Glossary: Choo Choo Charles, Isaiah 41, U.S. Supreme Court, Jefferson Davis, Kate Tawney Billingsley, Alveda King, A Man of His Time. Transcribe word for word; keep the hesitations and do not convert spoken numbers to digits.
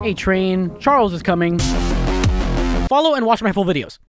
Hey train, Charles is coming. Follow and watch my full videos.